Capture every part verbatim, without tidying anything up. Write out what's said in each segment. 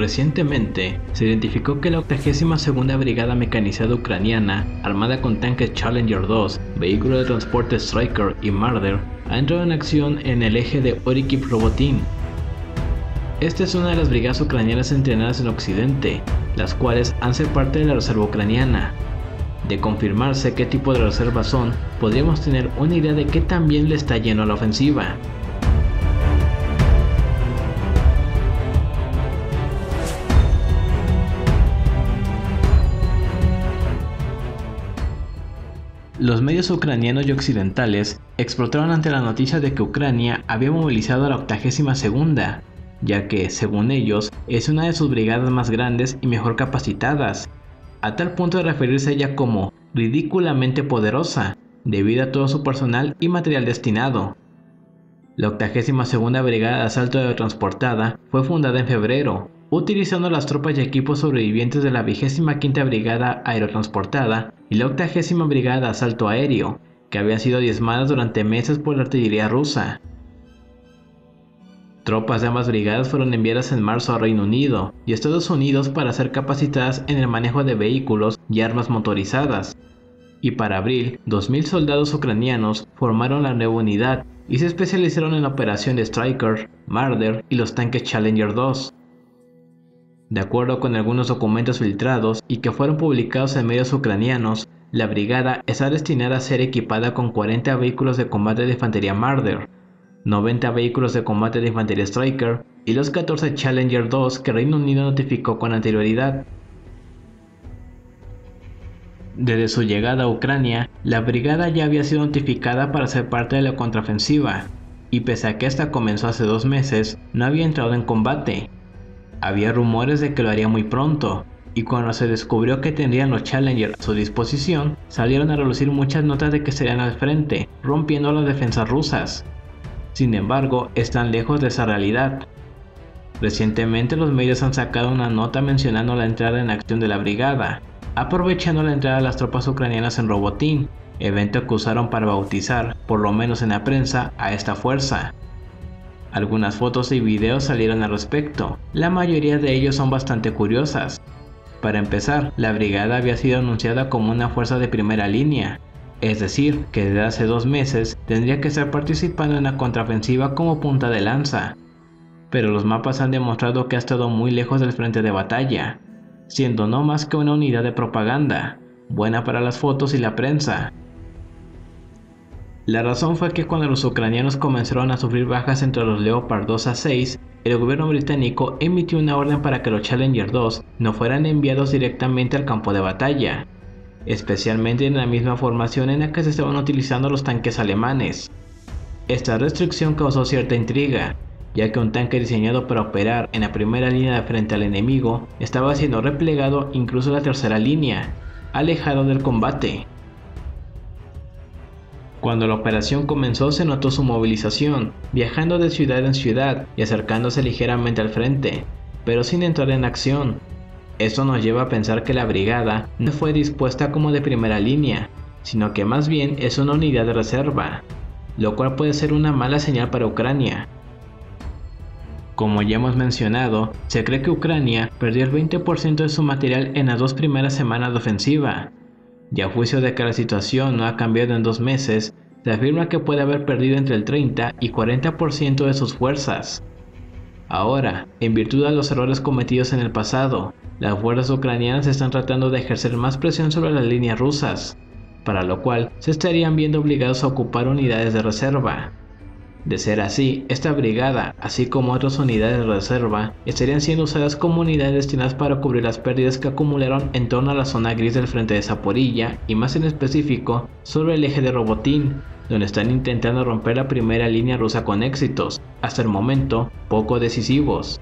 Recientemente, se identificó que la octagésima segunda Brigada Mecanizada Ucraniana, armada con tanques Challenger dos, vehículo de transporte Stryker y Marder, ha entrado en acción en el eje de Orykiv-Robotyne. Esta es una de las brigadas ucranianas entrenadas en Occidente, las cuales han sido parte de la reserva ucraniana. De confirmarse qué tipo de reservas son, podríamos tener una idea de qué tan bien le está yendo a la ofensiva. Los medios ucranianos y occidentales explotaron ante la noticia de que Ucrania había movilizado a la octagésima segunda, ya que, según ellos, es una de sus brigadas más grandes y mejor capacitadas, a tal punto de referirse a ella como ridículamente poderosa, debido a todo su personal y material destinado. La octagésima segunda Brigada de Asalto Aerotransportada fue fundada en febrero, utilizando las tropas y equipos sobrevivientes de la vigésima quinta Brigada Aerotransportada y la octagésima Brigada de Asalto Aéreo, que habían sido diezmadas durante meses por la artillería rusa. Tropas de ambas brigadas fueron enviadas en marzo a Reino Unido y Estados Unidos para ser capacitadas en el manejo de vehículos y armas motorizadas. Y para abril, dos mil soldados ucranianos formaron la nueva unidad y se especializaron en la operación de Stryker, Marder y los tanques Challenger dos. De acuerdo con algunos documentos filtrados y que fueron publicados en medios ucranianos, la brigada está destinada a ser equipada con cuarenta vehículos de combate de infantería Marder, noventa vehículos de combate de infantería Stryker y los catorce Challenger dos que Reino Unido notificó con anterioridad. Desde su llegada a Ucrania, la brigada ya había sido notificada para ser parte de la contraofensiva, y pese a que esta comenzó hace dos meses, no había entrado en combate. Había rumores de que lo haría muy pronto, y cuando se descubrió que tendrían los Challenger a su disposición, salieron a relucir muchas notas de que serían al frente, rompiendo las defensas rusas. Sin embargo, están lejos de esa realidad. Recientemente los medios han sacado una nota mencionando la entrada en acción de la brigada, aprovechando la entrada de las tropas ucranianas en Robotyne, evento que usaron para bautizar, por lo menos en la prensa, a esta fuerza. Algunas fotos y videos salieron al respecto, la mayoría de ellos son bastante curiosas. Para empezar, la brigada había sido anunciada como una fuerza de primera línea, es decir, que desde hace dos meses tendría que estar participando en la contraofensiva como punta de lanza. Pero los mapas han demostrado que ha estado muy lejos del frente de batalla, siendo no más que una unidad de propaganda, buena para las fotos y la prensa. La razón fue que cuando los ucranianos comenzaron a sufrir bajas entre los Leopard dos A seis, el gobierno británico emitió una orden para que los Challenger dos no fueran enviados directamente al campo de batalla, especialmente en la misma formación en la que se estaban utilizando los tanques alemanes. Esta restricción causó cierta intriga, ya que un tanque diseñado para operar en la primera línea de frente al enemigo estaba siendo replegado incluso a la tercera línea, alejado del combate. Cuando la operación comenzó se notó su movilización, viajando de ciudad en ciudad y acercándose ligeramente al frente, pero sin entrar en acción. Esto nos lleva a pensar que la brigada no fue dispuesta como de primera línea, sino que más bien es una unidad de reserva, lo cual puede ser una mala señal para Ucrania. Como ya hemos mencionado, se cree que Ucrania perdió el veinte por ciento de su material en las dos primeras semanas de ofensiva. Y a juicio de que la situación no ha cambiado en dos meses, se afirma que puede haber perdido entre el treinta y cuarenta por ciento de sus fuerzas. Ahora, en virtud de los errores cometidos en el pasado, las fuerzas ucranianas están tratando de ejercer más presión sobre las líneas rusas, para lo cual se estarían viendo obligados a ocupar unidades de reserva. De ser así, esta brigada, así como otras unidades de reserva, estarían siendo usadas como unidades destinadas para cubrir las pérdidas que acumularon en torno a la zona gris del frente de Zaporilla y más en específico sobre el eje de Robotyne, donde están intentando romper la primera línea rusa con éxitos, hasta el momento poco decisivos.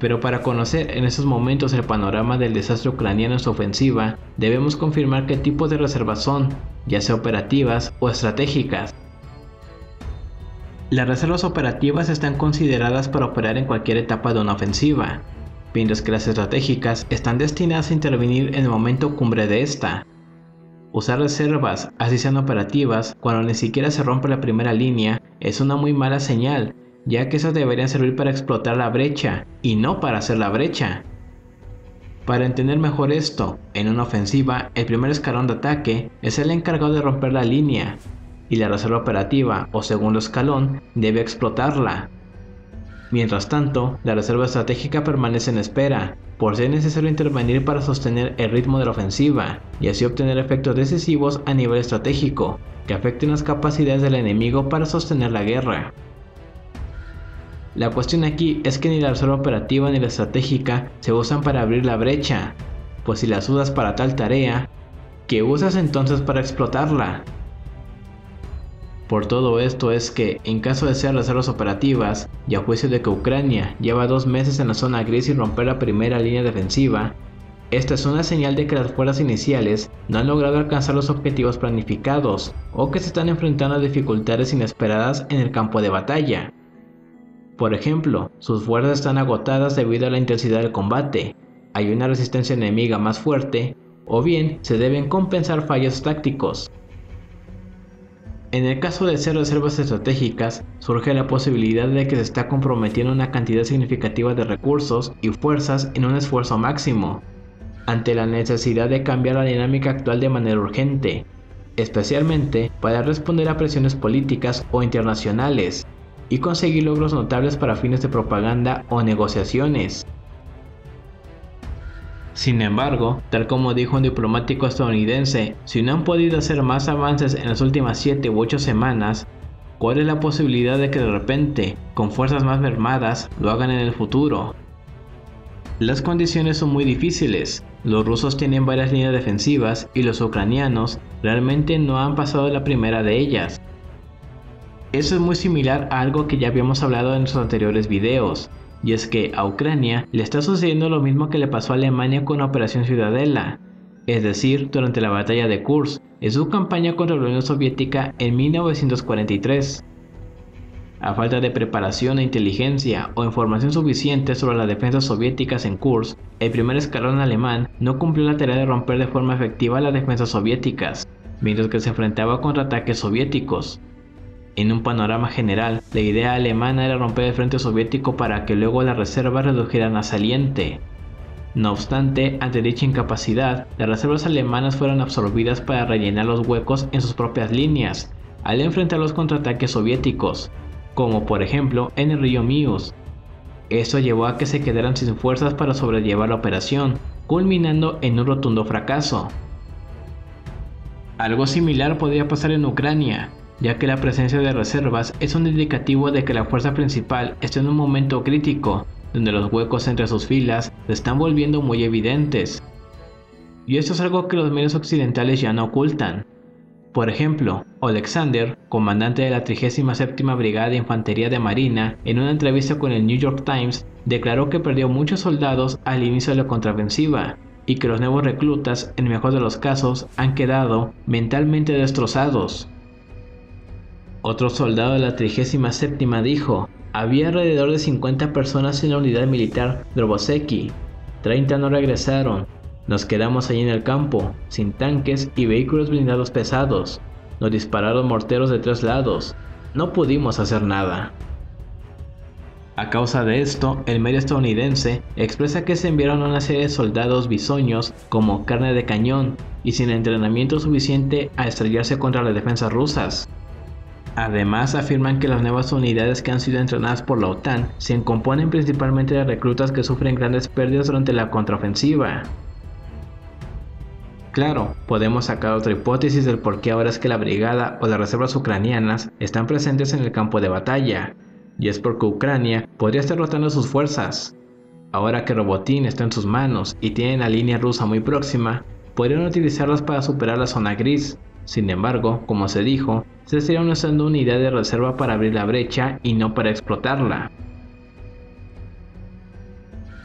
Pero para conocer en estos momentos el panorama del desastre ucraniano en su ofensiva, debemos confirmar qué tipos de reservas son, ya sea operativas o estratégicas. Las reservas operativas están consideradas para operar en cualquier etapa de una ofensiva, mientras que las estratégicas están destinadas a intervenir en el momento cumbre de esta. Usar reservas, así sean operativas, cuando ni siquiera se rompe la primera línea, es una muy mala señal, ya que esas deberían servir para explotar la brecha y no para hacer la brecha. Para entender mejor esto, en una ofensiva, el primer escalón de ataque es el encargado de romper la línea, y la reserva operativa o segundo escalón debe explotarla. Mientras tanto, la reserva estratégica permanece en espera, por si es necesario intervenir para sostener el ritmo de la ofensiva y así obtener efectos decisivos a nivel estratégico, que afecten las capacidades del enemigo para sostener la guerra. La cuestión aquí es que ni la reserva operativa ni la estratégica se usan para abrir la brecha, pues si las usas para tal tarea, ¿qué usas entonces para explotarla? Por todo esto es que, en caso de ser reservas operativas, y a juicio de que Ucrania lleva dos meses en la zona gris sin romper la primera línea defensiva, esta es una señal de que las fuerzas iniciales no han logrado alcanzar los objetivos planificados, o que se están enfrentando a dificultades inesperadas en el campo de batalla. Por ejemplo, sus fuerzas están agotadas debido a la intensidad del combate, hay una resistencia enemiga más fuerte, o bien se deben compensar fallos tácticos. En el caso de ser reservas estratégicas, surge la posibilidad de que se está comprometiendo una cantidad significativa de recursos y fuerzas en un esfuerzo máximo, ante la necesidad de cambiar la dinámica actual de manera urgente, especialmente para responder a presiones políticas o internacionales, y conseguir logros notables para fines de propaganda o negociaciones. Sin embargo, tal como dijo un diplomático estadounidense, si no han podido hacer más avances en las últimas siete u ocho semanas, ¿cuál es la posibilidad de que de repente, con fuerzas más mermadas, lo hagan en el futuro? Las condiciones son muy difíciles, los rusos tienen varias líneas defensivas y los ucranianos realmente no han pasado la primera de ellas. Eso es muy similar a algo que ya habíamos hablado en nuestros anteriores videos, y es que a Ucrania le está sucediendo lo mismo que le pasó a Alemania con Operación Ciudadela, es decir, durante la Batalla de Kursk, en su campaña contra la Unión Soviética en mil novecientos cuarenta y tres. A falta de preparación e inteligencia o información suficiente sobre las defensas soviéticas en Kursk, el primer escalón alemán no cumplió la tarea de romper de forma efectiva las defensas soviéticas, mientras que se enfrentaba contra ataques soviéticos. En un panorama general, la idea alemana era romper el frente soviético para que luego las reservas redujeran a saliente. No obstante, ante dicha incapacidad, las reservas alemanas fueron absorbidas para rellenar los huecos en sus propias líneas, al enfrentar los contraataques soviéticos, como por ejemplo en el río Mius. Esto llevó a que se quedaran sin fuerzas para sobrellevar la operación, culminando en un rotundo fracaso. Algo similar podría pasar en Ucrania, ya que la presencia de reservas es un indicativo de que la fuerza principal está en un momento crítico, donde los huecos entre sus filas se están volviendo muy evidentes. Y esto es algo que los medios occidentales ya no ocultan. Por ejemplo, Alexander, comandante de la trigésima séptima Brigada de Infantería de Marina, en una entrevista con el New York Times, declaró que perdió muchos soldados al inicio de la contraofensiva, y que los nuevos reclutas, en el mejor de los casos, han quedado mentalmente destrozados. Otro soldado de la trigésima séptima dijo, había alrededor de cincuenta personas en la unidad militar Droboseki, treinta no regresaron, nos quedamos allí en el campo, sin tanques y vehículos blindados pesados, nos dispararon morteros de tres lados, no pudimos hacer nada. A causa de esto, el medio estadounidense expresa que se enviaron a una serie de soldados bisoños como carne de cañón y sin entrenamiento suficiente a estrellarse contra las defensas rusas. Además, afirman que las nuevas unidades que han sido entrenadas por la OTAN se componen principalmente de reclutas que sufren grandes pérdidas durante la contraofensiva. Claro, podemos sacar otra hipótesis del por qué ahora es que la brigada o las reservas ucranianas están presentes en el campo de batalla, y es porque Ucrania podría estar rotando sus fuerzas. Ahora que Robotyne está en sus manos y tienen la línea rusa muy próxima, podrían utilizarlas para superar la zona gris. Sin embargo, como se dijo, se estarían usando unidades de reserva para abrir la brecha y no para explotarla.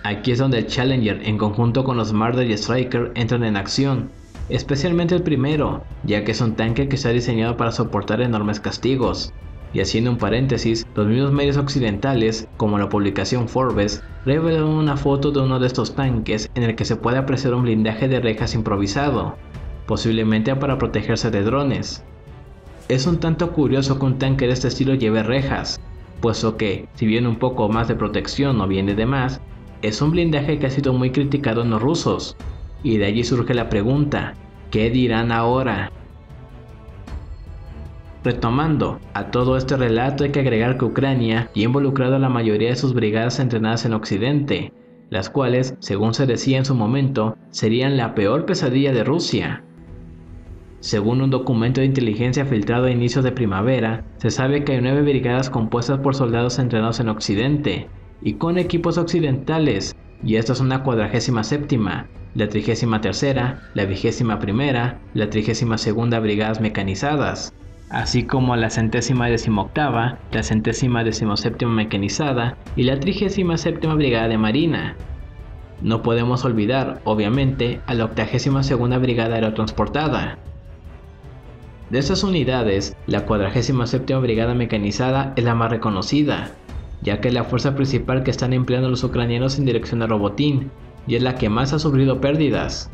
Aquí es donde el Challenger en conjunto con los Marder y Stryker entran en acción, especialmente el primero, ya que es un tanque que está diseñado para soportar enormes castigos. Y haciendo un paréntesis, los mismos medios occidentales, como la publicación Forbes, revelaron una foto de uno de estos tanques en el que se puede apreciar un blindaje de rejas improvisado, posiblemente para protegerse de drones. Es un tanto curioso que un tanque de este estilo lleve rejas, puesto que, si bien un poco más de protección no viene de más, es un blindaje que ha sido muy criticado en los rusos, y de allí surge la pregunta, ¿qué dirán ahora? Retomando, a todo este relato hay que agregar que Ucrania ya ha involucrado a la mayoría de sus brigadas entrenadas en Occidente, las cuales, según se decía en su momento, serían la peor pesadilla de Rusia. Según un documento de inteligencia filtrado a inicios de primavera, se sabe que hay nueve brigadas compuestas por soldados entrenados en Occidente, y con equipos occidentales, y esta es una cuadragésima séptima, la trigésima tercera, la vigésima primera, la trigésima segunda brigadas mecanizadas, así como la centésima decimoctava, la centésima decimoséptima mecanizada y la trigésima séptima brigada de marina. No podemos olvidar, obviamente, a la octagésima segunda brigada aerotransportada. De esas unidades, la cuadragésima séptima brigada mecanizada es la más reconocida, ya que es la fuerza principal que están empleando los ucranianos en dirección a Robotyne, y es la que más ha sufrido pérdidas.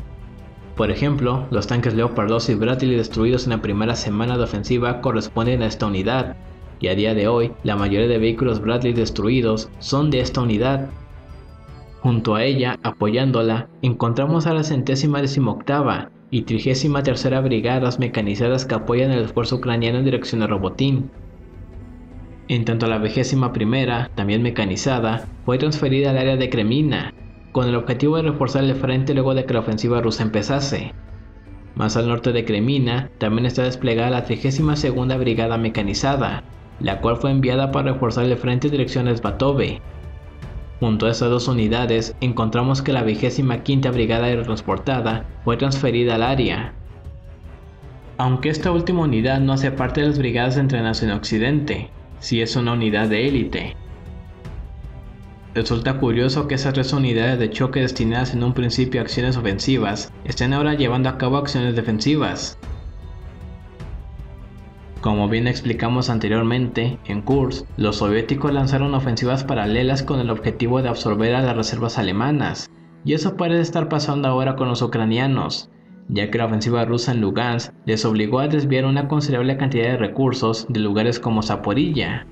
Por ejemplo, los tanques Leopard dos y Bradley destruidos en la primera semana de ofensiva corresponden a esta unidad, y a día de hoy, la mayoría de vehículos Bradley destruidos son de esta unidad. Junto a ella, apoyándola, encontramos a la centésima decimoctava y trigésima tercera brigadas mecanizadas que apoyan el esfuerzo ucraniano en dirección a Robotyne. En tanto, la vigésima primera, también mecanizada, fue transferida al área de Kremina, con el objetivo de reforzar el frente luego de que la ofensiva rusa empezase. Más al norte de Kremina también está desplegada la trigésima segunda Brigada Mecanizada, la cual fue enviada para reforzar el frente en dirección a Svatove. Junto a estas dos unidades encontramos que la vigésima quinta Brigada Aerotransportada fue transferida al área. Aunque esta última unidad no hace parte de las brigadas entrenadas en Occidente, sí es una unidad de élite. Resulta curioso que esas tres unidades de choque destinadas en un principio a acciones ofensivas estén ahora llevando a cabo acciones defensivas. Como bien explicamos anteriormente, en Kursk, los soviéticos lanzaron ofensivas paralelas con el objetivo de absorber a las reservas alemanas, y eso parece estar pasando ahora con los ucranianos, ya que la ofensiva rusa en Lugansk les obligó a desviar una considerable cantidad de recursos de lugares como Zaporilla.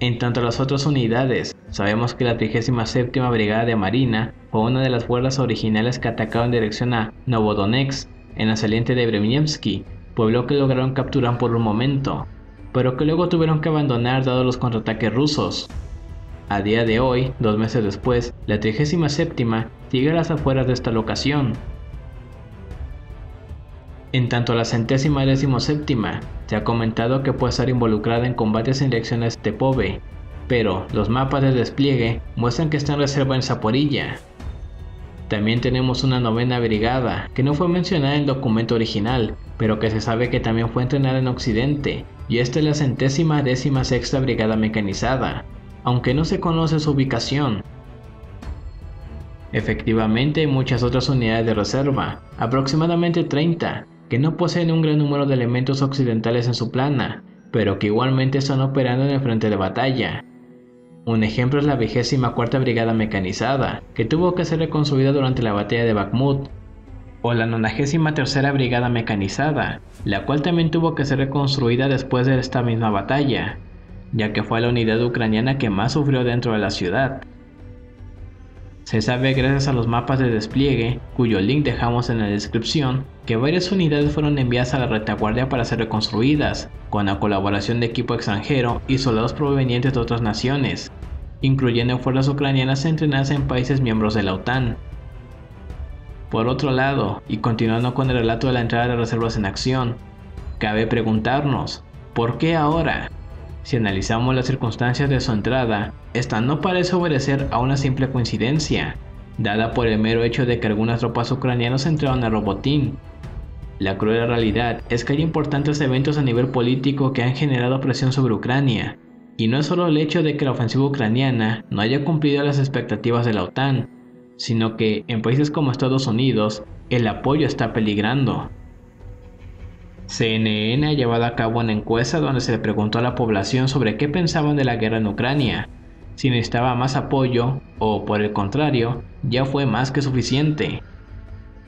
En tanto a las otras unidades, sabemos que la trigésima séptima Brigada de Marina fue una de las fuerzas originales que atacaron en dirección a Novodonex, en la saliente de Brevnemsky, pueblo que lograron capturar por un momento, pero que luego tuvieron que abandonar dado los contraataques rusos. A día de hoy, dos meses después, la trigésima séptima sigue a las afueras de esta locación. En tanto a la centésima décimo séptima, se ha comentado que puede estar involucrada en combates en dirección a Stepove, pero los mapas de despliegue muestran que está en reserva en Zaporilla. También tenemos una novena brigada, que no fue mencionada en el documento original, pero que se sabe que también fue entrenada en Occidente, y esta es la centésima décima sexta brigada mecanizada, aunque no se conoce su ubicación. Efectivamente hay muchas otras unidades de reserva, aproximadamente treinta, que no poseen un gran número de elementos occidentales en su plana, pero que igualmente están operando en el frente de batalla. Un ejemplo es la vigésima cuarta Brigada Mecanizada, que tuvo que ser reconstruida durante la batalla de Bakhmut, o la noventa y tres Brigada Mecanizada, la cual también tuvo que ser reconstruida después de esta misma batalla, ya que fue la unidad ucraniana que más sufrió dentro de la ciudad. Se sabe gracias a los mapas de despliegue, cuyo link dejamos en la descripción, que varias unidades fueron enviadas a la retaguardia para ser reconstruidas, con la colaboración de equipo extranjero y soldados provenientes de otras naciones, incluyendo fuerzas ucranianas entrenadas en países miembros de la OTAN. Por otro lado, y continuando con el relato de la entrada de reservas en acción, cabe preguntarnos, ¿por qué ahora? Si analizamos las circunstancias de su entrada, esta no parece obedecer a una simple coincidencia, dada por el mero hecho de que algunas tropas ucranianas entraron a Robotyne. La cruel realidad es que hay importantes eventos a nivel político que han generado presión sobre Ucrania, y no es solo el hecho de que la ofensiva ucraniana no haya cumplido las expectativas de la OTAN, sino que en países como Estados Unidos, el apoyo está peligrando. C N N ha llevado a cabo una encuesta donde se le preguntó a la población sobre qué pensaban de la guerra en Ucrania, si necesitaba más apoyo o, por el contrario, ya fue más que suficiente.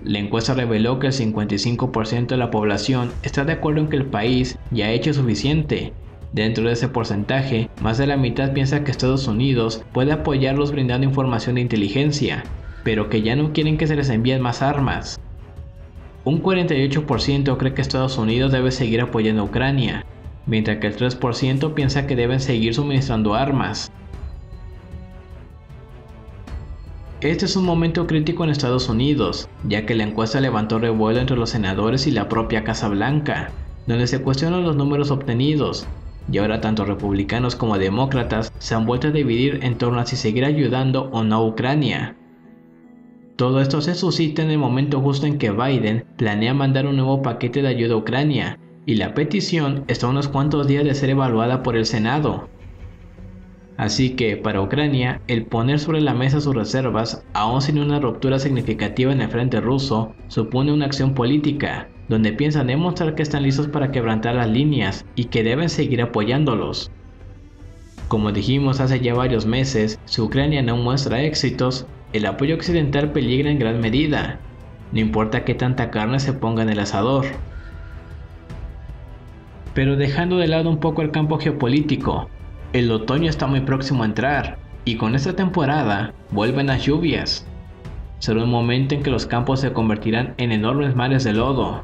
La encuesta reveló que el cincuenta y cinco por ciento de la población está de acuerdo en que el país ya ha hecho suficiente, Dentro de ese porcentaje, más de la mitad piensa que Estados Unidos puede apoyarlos brindando información de inteligencia, pero que ya no quieren que se les envíen más armas. Un cuarenta y ocho por ciento cree que Estados Unidos debe seguir apoyando a Ucrania, mientras que el tres por ciento piensa que deben seguir suministrando armas. Este es un momento crítico en Estados Unidos, ya que la encuesta levantó revuelo entre los senadores y la propia Casa Blanca, donde se cuestionan los números obtenidos, y ahora tanto republicanos como demócratas se han vuelto a dividir en torno a si seguir ayudando o no a Ucrania. Todo esto se suscita en el momento justo en que Biden planea mandar un nuevo paquete de ayuda a Ucrania, y la petición está a unos cuantos días de ser evaluada por el Senado. Así que, para Ucrania, el poner sobre la mesa sus reservas, aún sin una ruptura significativa en el frente ruso, supone una acción política, donde piensan demostrar que están listos para quebrantar las líneas y que deben seguir apoyándolos. Como dijimos hace ya varios meses, si Ucrania no muestra éxitos, el apoyo occidental peligra en gran medida, no importa qué tanta carne se ponga en el asador. Pero dejando de lado un poco el campo geopolítico, el otoño está muy próximo a entrar, y con esta temporada vuelven las lluvias. Será un momento en que los campos se convertirán en enormes mares de lodo.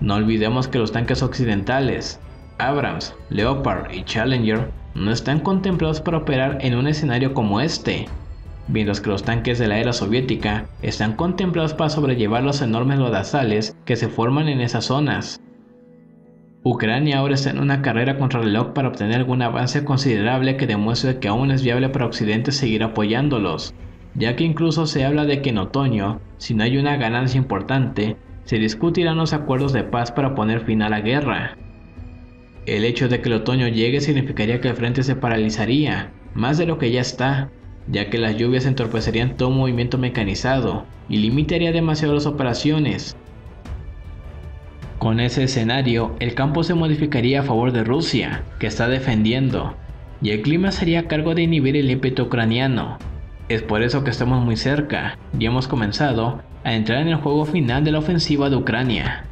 No olvidemos que los tanques occidentales, Abrams, Leopard y Challenger, no están contemplados para operar en un escenario como este, mientras que los tanques de la era soviética están contemplados para sobrellevar los enormes lodazales que se forman en esas zonas. Ucrania ahora está en una carrera contra el reloj para obtener algún avance considerable que demuestre que aún es viable para Occidente seguir apoyándolos, ya que incluso se habla de que en otoño, si no hay una ganancia importante, se discutirán los acuerdos de paz para poner fin a la guerra. El hecho de que el otoño llegue significaría que el frente se paralizaría, más de lo que ya está, ya que las lluvias entorpecerían todo movimiento mecanizado y limitaría demasiado las operaciones. Con ese escenario, el campo se modificaría a favor de Rusia, que está defendiendo, y el clima sería a cargo de inhibir el ímpetu ucraniano. Es por eso que estamos muy cerca, y hemos comenzado a entrar en el juego final de la ofensiva de Ucrania.